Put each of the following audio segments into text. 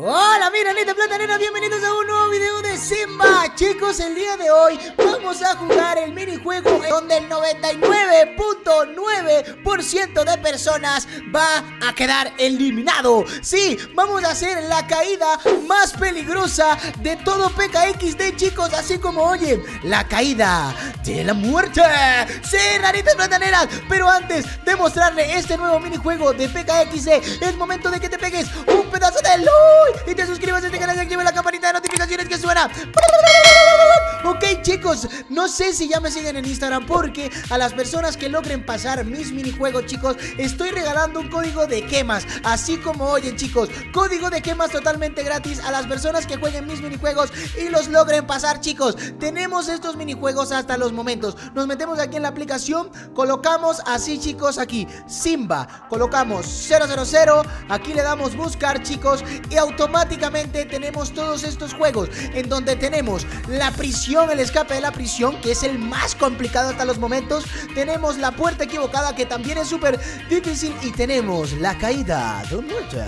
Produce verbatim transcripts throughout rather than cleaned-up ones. Hola, mira, neta platanera, bienvenidos a un nuevo video de Simba. Chicos, el día de hoy vamos a jugar el minijuego donde el noventa y nueve punto nueve por ciento de personas va a quedar eliminado. Sí, vamos a hacer la caída más peligrosa de todo P K X D, chicos, así como, oye, la caída de la muerte. Sí, raritas plataneras, pero antes de mostrarle este nuevo minijuego de P K X D, es momento de que te pegues un pedazo de luz y te suscribas a este canal y activa la campanita de notificaciones que suena. Ok, chicos, no sé si ya me siguen en Instagram, porque a las personas que logren pasar mis minijuegos, chicos, estoy regalando un código de quemas. Así como, oye, chicos, código de quemas totalmente gratis a las personas que jueguen mis minijuegos y los logren pasar, chicos. Tenemos estos minijuegos hasta los momentos. Nos metemos aquí en la aplicación, colocamos así, chicos, aquí Simba, colocamos cero cero cero, aquí le damos buscar, chicos, y automáticamente tenemos todos estos juegos, en donde tenemos la prisión, el escape de la prisión, que es el más complicado hasta los momentos. Tenemos la puerta equivocada, que también es súper difícil. Y tenemos la caída de muerte.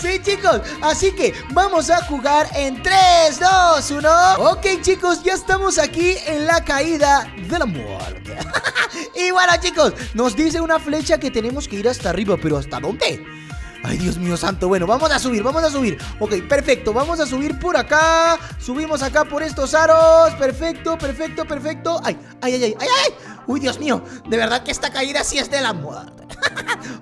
Sí, chicos, así que vamos a jugar en tres, dos, uno. Ok, chicos, ya estamos aquí en la caída de la muerte. Y bueno, chicos, nos dice una flecha que tenemos que ir hasta arriba, pero ¿hasta dónde? Ay, Dios mío santo, bueno, vamos a subir, vamos a subir. Ok, perfecto, vamos a subir por acá. Subimos acá por estos aros. Perfecto, perfecto, perfecto. Ay, ay, ay, ay, ay, ay. Uy, Dios mío, de verdad que esta caída sí es de la muerte.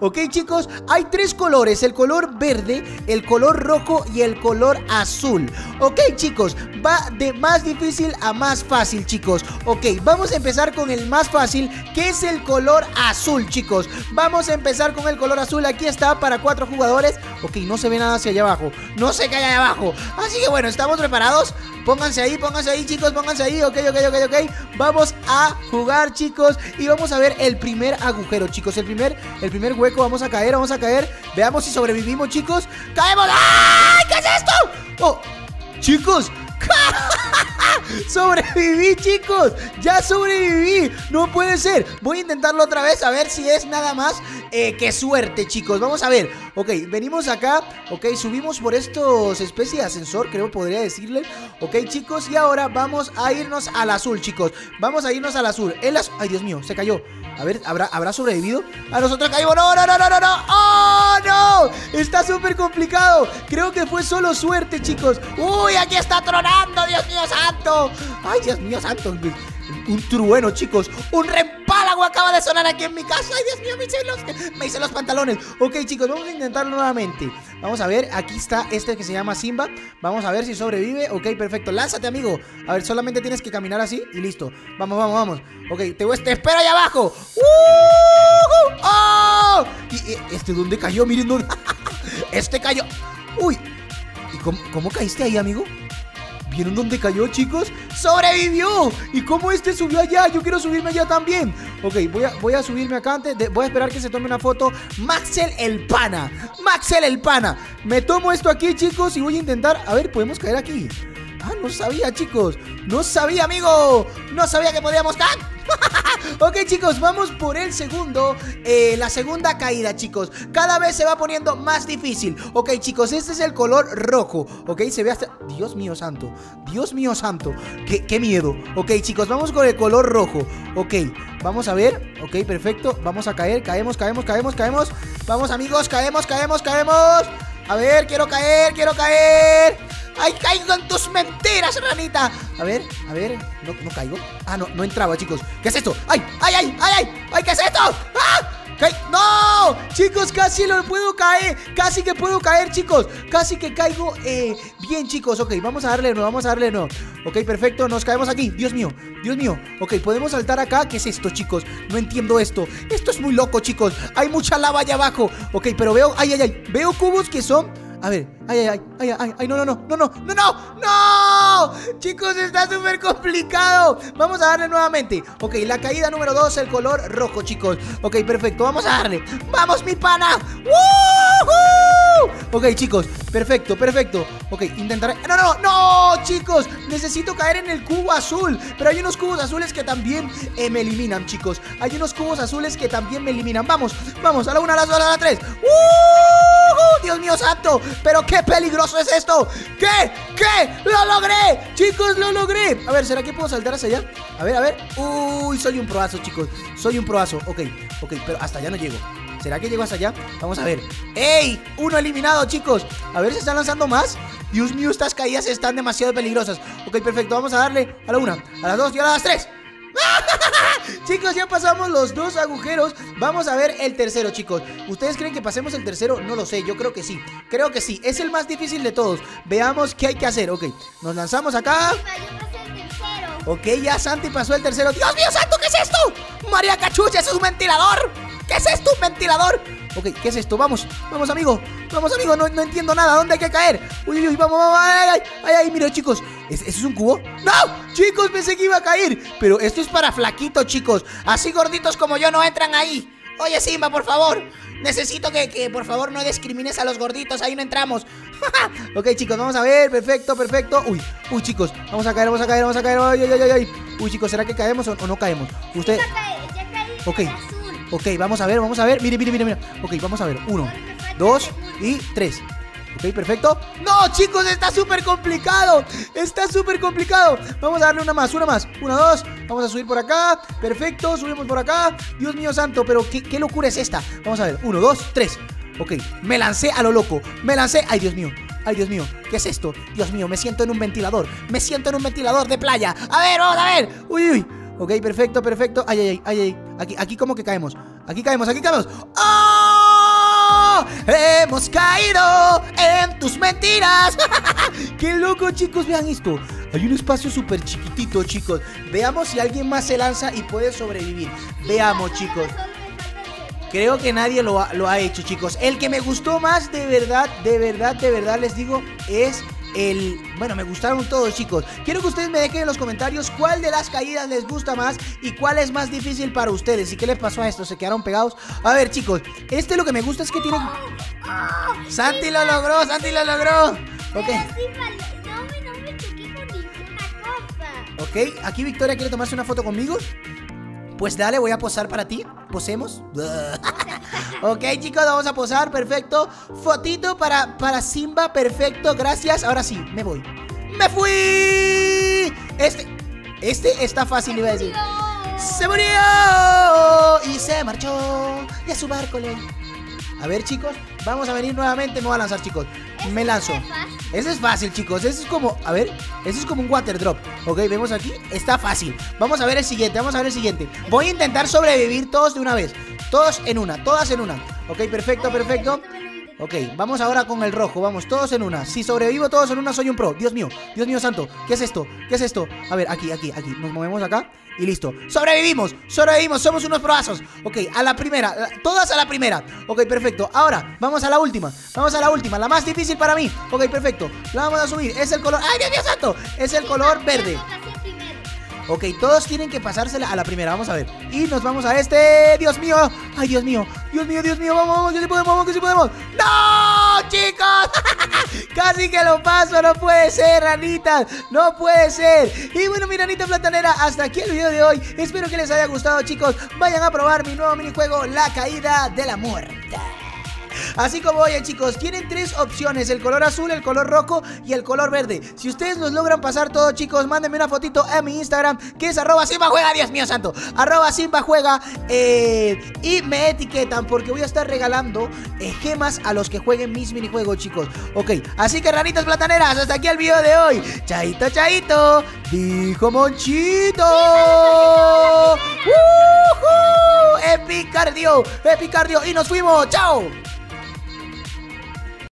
Ok, chicos, hay tres colores: el color verde, el color rojo y el color azul. Ok, chicos, va de más difícil a más fácil, chicos. Ok, vamos a empezar con el más fácil, que es el color azul, chicos. Vamos a empezar con el color azul. Aquí está para cuatro jugadores. Ok, no se ve nada hacia allá abajo, no sé qué hay allá abajo. Así que bueno, ¿estamos preparados? Pónganse ahí, pónganse ahí, chicos, pónganse ahí. Ok, ok, ok, ok, vamos a jugar, chicos, y vamos a ver el primer agujero, chicos, el primer, el primer hueco. Vamos a caer, vamos a caer, veamos si sobrevivimos, chicos. ¡Caemos! ¡Ay! ¿Qué es esto? Oh, chicos, sobreviví, chicos, ya sobreviví, no puede ser. Voy a intentarlo otra vez, a ver si es nada más eh, que suerte, chicos. Vamos a ver, ok, venimos acá. Ok, subimos por estos especie de ascensor, creo podría decirle. Ok, chicos, y ahora vamos a irnos al azul, chicos, vamos a irnos al azul. El azul, ay, Dios mío, se cayó. A ver, ¿habrá, ¿habrá sobrevivido? A nosotros caímos. ¡No, no, no, no, no, no! ¡Oh, no! Está súper complicado. Creo que fue solo suerte, chicos. ¡Uy, aquí está tronando! ¡Dios mío santo! ¡Ay, Dios mío santo! Un trueno, chicos. ¡Un rempálago acaba de sonar aquí en mi casa! ¡Ay, Dios mío! Me hice los, me hice los pantalones. Ok, chicos, vamos a intentarlo nuevamente. Vamos a ver, aquí está este que se llama Simba. Vamos a ver si sobrevive. Ok, perfecto. Lánzate, amigo. A ver, solamente tienes que caminar así y listo. Vamos, vamos, vamos. Ok, te, voy, te espero allá abajo. ¡Uh! ¡Oh! ¿Y, y este dónde cayó? Miren dónde. Este cayó. ¡Uy! ¿Y cómo, cómo caíste ahí, amigo? ¿Vieron dónde cayó, chicos? ¡Sobrevivió! ¿Y cómo este subió allá? Yo quiero subirme allá también. Ok, voy a, voy a subirme acá antes de, voy a esperar que se tome una foto Maxel el pana. Maxel el pana. Me tomo esto aquí, chicos, y voy a intentar. A ver, podemos caer aquí. Ah, no sabía, chicos. No sabía, amigo. No sabía que podíamos caer. Ok, chicos, vamos por el segundo, eh, la segunda caída, chicos. Cada vez se va poniendo más difícil. Ok, chicos, este es el color rojo. Ok, se ve hasta... Dios mío santo, Dios mío santo, qué, qué miedo. Ok, chicos, vamos con el color rojo. Ok, vamos a ver. Ok, perfecto, vamos a caer, caemos, caemos, caemos, caemos. Vamos, amigos, caemos, caemos, caemos. A ver, quiero caer, quiero caer. ¡Ay, caigo en tus mentiras, ranita! A ver, a ver, no, no caigo. Ah, no, no entraba, chicos. ¿Qué es esto? ¡Ay, ay, ay, ay, ay! ¡Ay, qué es esto! ¡Ah! ¿Qué? ¡No! Chicos, casi lo puedo caer. Casi que puedo caer, chicos. Casi que caigo eh, bien, chicos. Ok, vamos a darle no, vamos a darle no. Ok, perfecto, nos caemos aquí. Dios mío, Dios mío. Ok, podemos saltar acá. ¿Qué es esto, chicos? No entiendo esto. Esto es muy loco, chicos. Hay mucha lava allá abajo. Ok, pero veo, ay, ay, ay, veo cubos que son... A ver, ay, ay, ay, ay, ay, ay, no, no, no, no, no, no, no, no, chicos, está súper complicado. Vamos a darle nuevamente. Ok, la caída número dos, el color rojo, chicos. Ok, perfecto, vamos a darle. ¡Vamos, mi pana! ¡Woohoo! Ok, chicos, perfecto, perfecto. Ok, intentaré... ¡No, no, no! Chicos, necesito caer en el cubo azul. Pero hay unos cubos azules que también eh, me eliminan, chicos. Hay unos cubos azules que también me eliminan. Vamos, vamos, a la una, a la dos, a la tres. ¡Woo! ¡Yujú! ¡Dios mío santo! ¡Pero qué peligroso es esto! ¿Qué? ¿Qué? ¡Lo logré! ¡Chicos, lo logré! A ver, ¿será que puedo saltar hacia allá? A ver, a ver. ¡Uy! Soy un proazo, chicos. Soy un proazo. Ok, ok, pero hasta allá no llego. ¿Será que llego hasta allá? Vamos a ver. ¡Ey! Uno eliminado, chicos. A ver, ¿se están lanzando más? Dios mío, estas caídas están demasiado peligrosas. Ok, perfecto. Vamos a darle a la una, a las dos y a las tres. Chicos, ya pasamos los dos agujeros. Vamos a ver el tercero, chicos. ¿Ustedes creen que pasemos el tercero? No lo sé, yo creo que sí. Creo que sí, es el más difícil de todos. Veamos qué hay que hacer, ok. Nos lanzamos acá. Ok, ya Santi pasó el tercero. ¡Dios mío santo! ¿Qué es esto? ¡María Cachucha! ¡Eso es un ventilador! ¿Qué es esto? ¿Un ventilador? Ok, ¿qué es esto? Vamos, vamos amigo. Vamos amigo, no, no entiendo nada, ¿dónde hay que caer? Uy, uy, uy, vamos, vamos, ay, ay, ay, ay, mira chicos. ¿Eso es un cubo? ¡No! Chicos, pensé que iba a caer. Pero esto es para flaquitos, chicos. Así gorditos como yo no entran ahí. Oye, Simba, por favor. Necesito que, que por favor no discrimines a los gorditos. Ahí no entramos. Ok, chicos, vamos a ver, perfecto, perfecto. Uy, uy, chicos, vamos a caer, vamos a caer, vamos a caer. Ay, ay, ay, ay. Uy, chicos, ¿será que caemos o, o no caemos? Usted... Ya caí, ya caí. Ok. Ok, vamos a ver, vamos a ver, mire, mire, mire, mire. Ok, vamos a ver, uno, dos y tres. Ok, perfecto. ¡No, chicos! ¡Está súper complicado! ¡Está súper complicado! Vamos a darle una más, una más, una, dos. Vamos a subir por acá, perfecto, subimos por acá. Dios mío santo, pero qué, qué locura es esta. Vamos a ver, uno, dos, tres. Ok, me lancé a lo loco, me lancé. ¡Ay, Dios mío! ¡Ay, Dios mío! ¿Qué es esto? Dios mío, me siento en un ventilador. Me siento en un ventilador de playa. A ver, vamos a ver. ¡Uy, uy! Ok, perfecto, perfecto. Ay, ay, ay, ay. Aquí, aquí como que caemos. Aquí caemos, aquí caemos. ¡Oh! Hemos caído en tus mentiras. ¡Qué loco, chicos! Vean esto. Hay un espacio súper chiquitito, chicos. Veamos si alguien más se lanza y puede sobrevivir. Veamos, chicos. Creo que nadie lo ha, lo ha hecho, chicos. El que me gustó más, de verdad, de verdad, de verdad, les digo, es... El... Bueno, me gustaron todos, chicos. Quiero que ustedes me dejen en los comentarios cuál de las caídas les gusta más y cuál es más difícil para ustedes. ¿Y qué les pasó a esto? ¿Se quedaron pegados? A ver, chicos, este lo que me gusta es que tiene... Oh, oh, ¡Santi lo logró! ¡Santi lo logró! Ok. No, no me choqué con ninguna copa. Ok, aquí Victoria quiere tomarse una foto conmigo. Pues dale, voy a posar para ti. ¿Posemos? Ok, chicos, vamos a posar, perfecto. Fotito para, para Simba, perfecto, gracias. Ahora sí, me voy. ¡Me fui! Este, este está fácil, iba a decir. ¡Se murió! Y se marchó. Y a su barco le... A ver, chicos, vamos a venir nuevamente. Me voy a lanzar, chicos. Me lanzo. Eso es fácil, chicos. Eso es como, a ver, eso es como un water drop. Ok, vemos aquí. Está fácil. Vamos a ver el siguiente. Vamos a ver el siguiente. Voy a intentar sobrevivir todos de una vez. Todos en una. Todas en una. Ok, perfecto, perfecto. Ok, vamos ahora con el rojo. Vamos, todos en una. Si sobrevivo todos en una, soy un pro. Dios mío. Dios mío santo. ¿Qué es esto? ¿Qué es esto? A ver, aquí, aquí, aquí. Nos movemos acá. Y listo, sobrevivimos, sobrevivimos, somos unos proazos. Ok, a la primera, la, todas a la primera. Ok, perfecto, ahora vamos a la última. Vamos a la última, la más difícil para mí. Ok, perfecto, la vamos a subir, es el color... ¡Ay, Dios mío santo! Es el color verde. Ok, todos tienen que pasársela a la primera, vamos a ver. Y nos vamos a este, Dios mío. Ay, Dios mío, Dios mío, Dios mío. Vamos, vamos, que sí podemos, vamos, que sí podemos. ¡No, chicos! Casi que lo paso, no puede ser, ranitas. No puede ser. Y bueno, mi ranita platanera, hasta aquí el video de hoy. Espero que les haya gustado, chicos. Vayan a probar mi nuevo minijuego, La Caída de la Muerte. Así como oye, chicos, tienen tres opciones: el color azul, el color rojo y el color verde. Si ustedes los logran pasar todos, chicos, mándenme una fotito a mi Instagram, que es arroba Simba Juega, Dios mío santo, arroba Simba Juega, eh, y me etiquetan, porque voy a estar regalando eh, gemas a los que jueguen mis minijuegos, chicos. Ok, así que ranitas plataneras, hasta aquí el video de hoy. Chaito, chaito, dijo Monchito. ¡Woohoo! Epicardio, epicardio, y nos fuimos, chao.